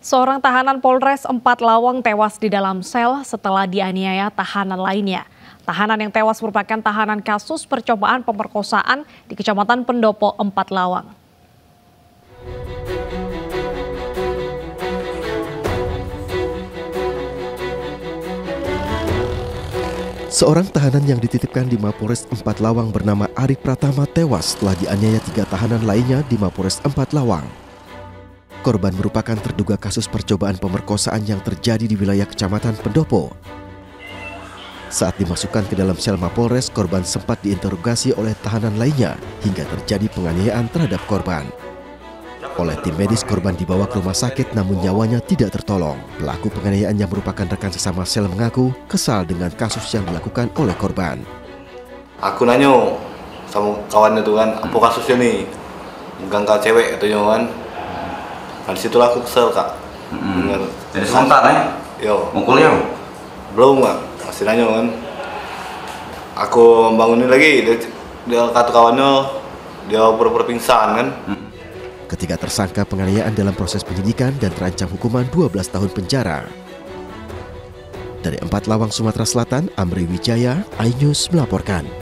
Seorang tahanan Polres Empat Lawang tewas di dalam sel setelah dianiaya tahanan lainnya. Tahanan yang tewas merupakan tahanan kasus percobaan pemerkosaan di Kecamatan Pendopo, Empat Lawang. Seorang tahanan yang dititipkan di Mapolres Empat Lawang bernama Arief Pratama tewas setelah dianiaya 3 tahanan lainnya di Mapolres Empat Lawang. Korban merupakan terduga kasus percobaan pemerkosaan yang terjadi di wilayah Kecamatan Pendopo. Saat dimasukkan ke dalam sel Mapolres, korban sempat diinterogasi oleh tahanan lainnya hingga terjadi penganiayaan terhadap korban. Oleh tim medis, korban dibawa ke rumah sakit namun nyawanya tidak tertolong. Pelaku penganiayaan yang merupakan rekan sesama sel mengaku kesal dengan kasus yang dilakukan oleh korban. Aku nanya sama kawannya tuh kan, apa kasusnya nih? Mengganggu cewek itu kan. Nah, disitulah aku kesel, Kak. Jadi sebentar ya? Iya. Mukulnya? Belum, Kak. Masih nanya, kan. Aku bangunin lagi, dia kata kawannya, dia pura-pura pingsan, kan. Ketiga tersangka penganiayaan dalam proses penyidikan dan terancam hukuman 12 tahun penjara. Dari Empat Lawang, Sumatera Selatan, Amri Wijaya, AINews melaporkan.